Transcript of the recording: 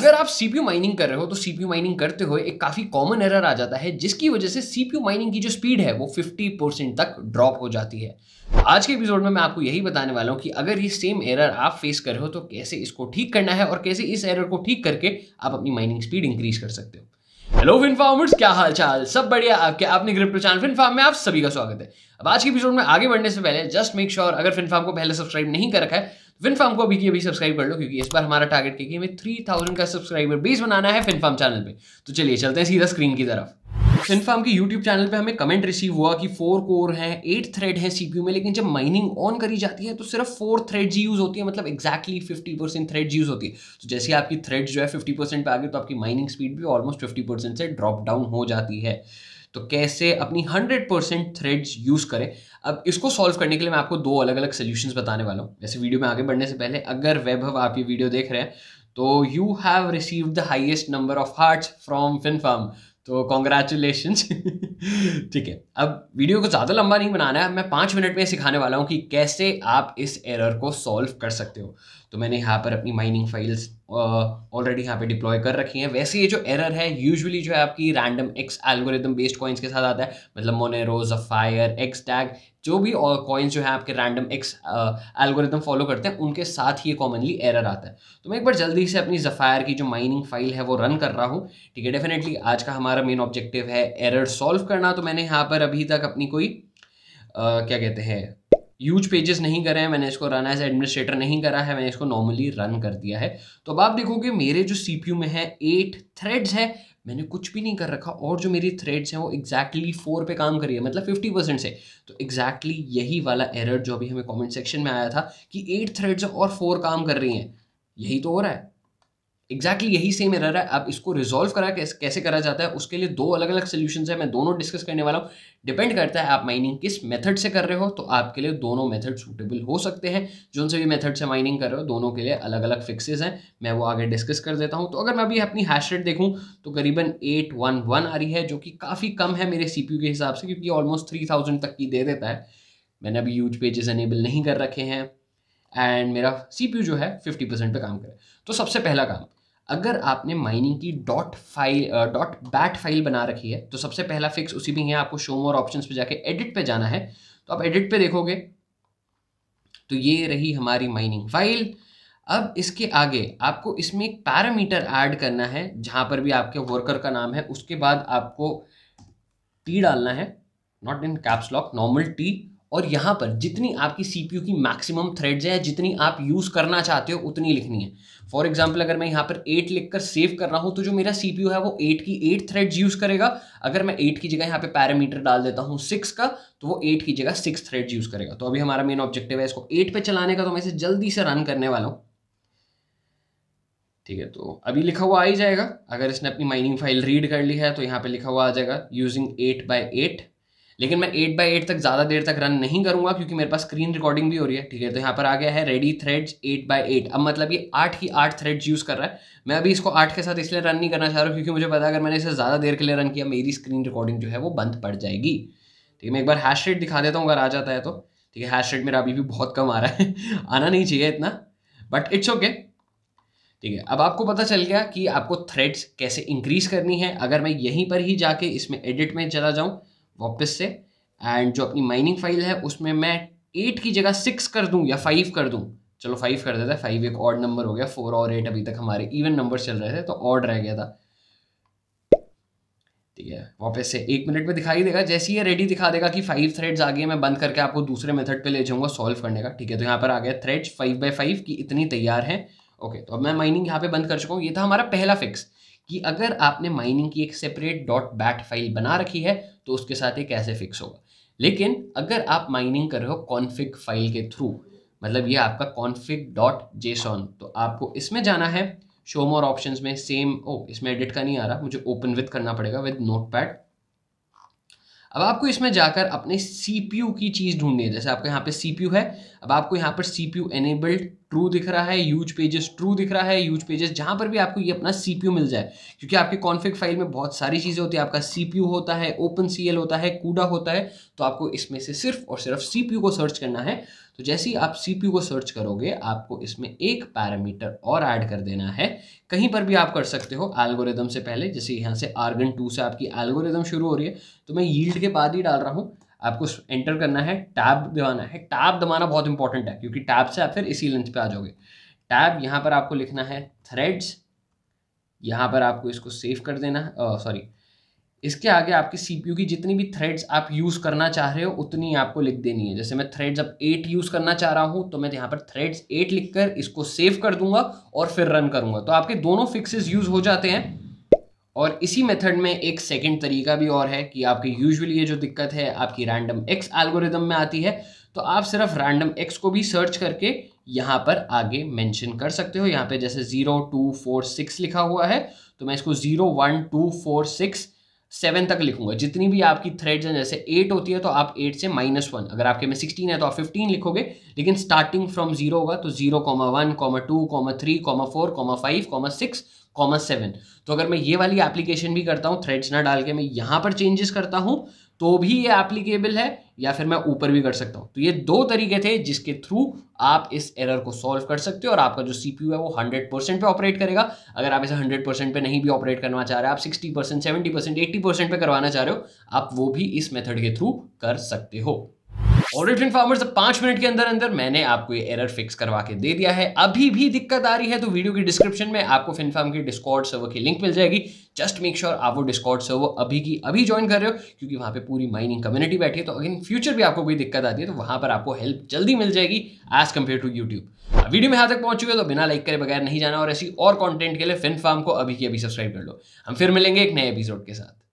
अगर आप CPU mining कर रहे हो तो सीपीयू माइनिंग करते हुए एक काफी कॉमन एरर आ जाता है, जिसकी वजह से सीपीयू माइनिंग की जो स्पीड है वो 50% तक ड्रॉप हो जाती है। आज के एपिसोड में मैं आपको यही बताने वाला हूँ कि अगर ये सेम एरर आप फेस कर रहे हो तो कैसे इसको ठीक करना है और कैसे इस एरर को ठीक करके आप अपनी माइनिंग स्पीड इंक्रीज कर सकते हो। हेलो फिनफार्मर्स, क्या हाल चाल, सब बढ़िया आपके अपने क्रिप्टो चैनल फिनफार्म में आप सभी का स्वागत है। अब आज के एपिसोड में आगे बढ़ने से पहले जस्ट मेक श्योर अगर फिनफार्म को पहले सब्सक्राइब नहीं कर रखा है तो फिनफार्म को अभी की अभी सब्सक्राइब कर लो, क्योंकि इस बार हमारा टारगेट है कि हमें 3000 का सब्सक्राइबर बेस बनाना है फिनफार्म चैनल पे। तो चलिए चलते हैं सीधा स्क्रीन की तरफ। फिनफार्म के YouTube चैनल पे हमें कमेंट रिसीव हुआ कि 4 कोर हैं, 8 थ्रेड हैं CPU में, लेकिन जब माइनिंग ऑन करी जाती है तो सिर्फ 4 थ्रेड्स यूज़ होती है, मतलब एक्जैक्टली 50% थ्रेड्स यूज़ होती है। तो जैसे आपकी थ्रेड्स जो है 50% पे आ गई तो आपकी माइनिंग स्पीड भी ऑलमोस्ट 50% से ड्रॉप डाउन हो जाती है। तो कैसे अपनी 100% थ्रेड्स यूज़ करें, अब इसको सॉल्व करने के लिए मैं आपको 2 अलग अलग सोल्यूशंस बताने वाला हूँ। वैसे वीडियो में आगे बढ़ने से पहले अगर वैभव आप ये वीडियो देख रहे हैं तो you have received the highest number of hearts from FinFarm, तो कॉन्ग्रेचुलेशंस। ठीक है, अब वीडियो को ज़्यादा लंबा नहीं बनाना है, मैं 5 मिनट में सिखाने वाला हूँ कि कैसे आप इस एरर को सॉल्व कर सकते हो। तो मैंने यहाँ पर अपनी माइनिंग फाइल्स ऑलरेडी यहाँ पे डिप्लॉय कर रखी हैं। वैसे ये जो एरर है यूजुअली जो है आपकी random X algorithm based coins के साथ आता है, मतलब मोनेरो, ज़ेफायर, एक्स टैग, जो भी कॉइन्स जो है आपके रैंडम एक्स एल्गोरिदम फॉलो करते हैं उनके साथ ये कॉमनली एरर आता है। तो मैं एक बार जल्दी से अपनी ज़ेफायर की जो माइनिंग फाइल है वो रन कर रहा हूँ। ठीक है, डेफिनेटली आज का हमारा मेन ऑब्जेक्टिव है एरर सॉल्व करना। तो मैंने यहाँ पर अभी तक अपनी कोई क्या कहते हैं यूज पेजेस नहीं करे हैं, मैंने इसको रन एज एडमिनिस्ट्रेटर नहीं करा है, मैंने इसको नॉर्मली रन कर दिया है। तो अब आप देखोगे मेरे जो सीपीयू में है 8 थ्रेड्स है, मैंने कुछ भी नहीं कर रखा, और जो मेरी थ्रेड्स हैं वो एक्जैक्टली 4 पे काम कर रही है, मतलब 50% से। तो एक्जैक्टली यही वाला एरर जो अभी हमें कमेंट सेक्शन में आया था कि 8 थ्रेड्स और 4 काम कर रही हैं, यही तो हो रहा है, एक्जैक्टली यही सेम एरर है। अब इसको रिजॉल्व करा कैसे करा जाता है, उसके लिए 2 अलग अलग सोल्यूशंस है, मैं दोनों डिस्कस करने वाला हूँ। डिपेंड करता है आप माइनिंग किस मेथड से कर रहे हो, तो आपके लिए दोनों मेथड सूटेबल हो सकते हैं। जो उनसे भी मेथड से माइनिंग कर रहे हो दोनों के लिए अलग अलग फिक्सेस हैं, मैं वो आगे डिस्कस कर देता हूँ। तो अगर मैं अभी अपनी हैश रेट देखूँ तो करीबन 811 आ रही है, जो कि काफ़ी कम है मेरे सीपीयू के हिसाब से, क्योंकि ऑलमोस्ट 3000 तक की दे देता है। मैंने अभी यूज पेजेस एनेबल नहीं कर रखे हैं एंड मेरा सीपीयू जो है 50% पे काम करे। तो सबसे पहला काम, अगर आपने माइनिंग की .bat फाइल बना रखी है तो सबसे पहला फिक्स उसी में है, आपको शो मोर ऑप्शंस पे जाके एडिट पे जाना है। तो आप एडिट पे देखोगे तो ये रही हमारी माइनिंग फाइल। अब इसके आगे आपको इसमें एक पैरामीटर ऐड करना है, जहाँ पर भी आपके वर्कर का नाम है उसके बाद आपको टी डालना है, not in caps lock, normal T, और यहाँ पर जितनी आपकी सीपीयू की मैक्सिमम थ्रेड्स है, जितनी आप यूज़ करना चाहते हो उतनी लिखनी है। फॉर एग्जांपल अगर मैं यहाँ पर 8 लिखकर सेव कर रहा हूँ तो जो मेरा सीपीयू है वो 8 की 8 थ्रेड्स यूज़ करेगा। अगर मैं 8 की जगह यहाँ पे पैरामीटर डाल देता हूँ 6 का, तो वो 8 की जगह 6 थ्रेड्स यूज़ करेगा। तो अभी हमारा मेन ऑब्जेक्टिव है इसको 8 पे चलाने का, तो मैं इसे जल्दी से रन करने वाला हूँ। ठीक है, तो अभी लिखा हुआ आ ही जाएगा, अगर इसने अपनी माइनिंग फाइल रीड कर ली है तो यहाँ पर लिखा हुआ आ जाएगा यूजिंग 8 by 8। लेकिन मैं 8 by 8 तक ज़्यादा देर तक रन नहीं करूँगा क्योंकि मेरे पास स्क्रीन रिकॉर्डिंग भी हो रही है। ठीक है, तो यहाँ पर आ गया है रेडी थ्रेड्स 8 by 8। अब मतलब ये 8 की 8 थ्रेड्स यूज़ कर रहा है। मैं अभी इसको 8 के साथ इसलिए रन नहीं करना चाह रहा हूँ क्योंकि मुझे पता है अगर मैंने इसे ज़्यादा देर के लिए रन किया मेरी स्क्रीन रिकॉर्डिंग जो है वो बंद पड़ जाएगी। ठीक है, मैं एक बार हैश रेट दिखा देता हूँ अगर आ जाता है तो। ठीक है, हैश रेट मेरा अभी भी बहुत कम आ रहा है, आना नहीं चाहिए इतना, बट इट्स ओके। ठीक है, अब आपको पता चल गया कि आपको थ्रेड्स कैसे इंक्रीज़ करनी है। अगर मैं यहीं पर ही जाके इसमें एडिट में चला जाऊँ वापस से, एंड जो अपनी माइनिंग फाइल है उसमें मैं 8 की जगह 6 कर दूं या 5 कर दूं, चलो 5 कर देता है, 5 एक ऑड नंबर हो गया, 4 और 8 अभी तक हमारे इवन नंबर चल रहे थे तो ऑड रह गया था। ठीक है, वापस से 1 मिनट में दिखाई देगा, जैसे ही रेडी दिखा देगा कि 5 थ्रेड्स आ गए, मैं बंद करके आपको दूसरे मेथड पे ले जाऊंगा सॉल्व करने का। ठीक है, तो यहाँ पर आ गया थ्रेड्स 5 by 5 की इतनी तैयार है। ओके, तो अब मैं माइनिंग यहाँ पे बंद कर चुका हूँ। ये था हमारा पहला फिक्स कि अगर आपने माइनिंग की एक सेपरेट .bat फाइल बना रखी है तो उसके साथ एक ऐसे फिक्स होगा। लेकिन अगर आप माइनिंग कर रहे हो कॉन्फिग फाइल के थ्रू, मतलब ये आपका config.json, तो आपको इसमें जाना है शो मोर ऑप्शंस में, सेम इसमें एडिट का नहीं आ रहा, मुझे ओपन विथ करना पड़ेगा विद नोटपैड। अब आपको इसमें जाकर अपने सीपीयू की चीज़ ढूंढनी है। जैसे आपको यहाँ पे सीपीयू है, अब आपको यहाँ पर सीपीयू एनेबल्ड ट्रू दिख रहा है, यूज पेजेस ट्रू दिख रहा है, यूज पेजेस जहाँ पर भी आपको ये अपना सीपीयू मिल जाए, क्योंकि आपके कॉन्फिग फाइल में बहुत सारी चीज़ें होती है। आपका सीपीयू होता है, ओपन सीएल होता है, कूडा होता है, तो आपको इसमें से सिर्फ और सिर्फ सीपीयू को सर्च करना है। तो जैसे ही आप सीपीयू को सर्च करोगे आपको इसमें एक पैरामीटर और ऐड कर देना है। कहीं पर भी आप कर सकते हो एल्गोरिदम से पहले, जैसे यहाँ से आर्गन 2 से आपकी एल्गोरिदम शुरू हो रही है, तो मैं यील्ड के बाद ही डाल रहा हूँ। आपको एंटर करना है, टैब दबाना है। टैब दबाना बहुत इंपॉर्टेंट है क्योंकि टैब से आप फिर इसी लेंथ पे आ जाओगे। टैब यहाँ पर आपको लिखना है थ्रेड्स, यहाँ पर आपको इसको सेव कर देना है। सॉरी, इसके आगे आपके सीपीयू की जितनी भी थ्रेड्स आप यूज़ करना चाह रहे हो उतनी आपको लिख देनी है। जैसे मैं थ्रेड्स अब 8 यूज़ करना चाह रहा हूँ, तो मैं यहाँ पर थ्रेड्स 8 लिख कर इसको सेव कर दूंगा और फिर रन करूँगा, तो आपके दोनों फिक्सेस यूज़ हो जाते हैं। और इसी मेथड में एक सेकंड तरीका भी और है कि आपकी यूजुअली ये जो दिक्कत है आपकी रैंडम एक्स एल्गोरिदम में आती है, तो आप सिर्फ रैंडम एक्स को भी सर्च करके यहाँ पर आगे मेंशन कर सकते हो। यहाँ पे जैसे 0 2 4 6 लिखा हुआ है, तो मैं इसको 0 1 2 4 6 7 तक लिखूंगा। जितनी भी आपकी थ्रेड्स हैं, जैसे 8 होती है तो आप 8 से -1, अगर आपके में 16 है तो आप 15 लिखोगे, लेकिन स्टार्टिंग फ्रॉम 0 होगा, तो 0 1 2 3 4 5 6 7। तो अगर मैं ये वाली एप्लीकेशन भी करता हूँ, थ्रेड्स ना डाल के मैं यहाँ पर चेंजेस करता हूँ तो भी ये एप्लीकेबल है, या फिर मैं ऊपर भी कर सकता हूँ। तो ये दो तरीके थे जिसके थ्रू आप इस एरर को सॉल्व कर सकते हो और आपका जो सीपीयू है वो 100% पे ऑपरेट करेगा। अगर आप इसे 100% पे नहीं भी ऑपरेट करना चाह रहे, आप 60%, 70%, 80% पे करवाना चाह रहे हो, आप वो भी इस मेथड के थ्रू कर सकते हो। और FinFarmers 5 मिनट के अंदर अंदर मैंने आपको ये एरर फिक्स करवा के दे दिया है। अभी भी दिक्कत आ रही है तो वीडियो की डिस्क्रिप्शन में आपको FinFarm की डिस्कॉर्ड सर्वर की लिंक मिल जाएगी। जस्ट मेक श्योर आप वो डिस्कॉर्ड सर्वर अभी की अभी ज्वाइन कर रहे हो, क्योंकि वहाँ पे पूरी माइनिंग कम्युनिटी बैठी है। तो अगर इन फ्यूचर भी आपको कोई दिक्कत आती है तो वहाँ पर आपको हेल्प जल्दी मिल जाएगी as compare to YouTube. Video में यहाँ तक पहुँच चुके तो बिना लाइक करे बगैर नहीं जाना, और ऐसी और कॉन्टेंट के लिए FinFarm को अभी की अभी सब्सक्राइब कर लो। हम फिर मिलेंगे एक नए एपिसोड के साथ।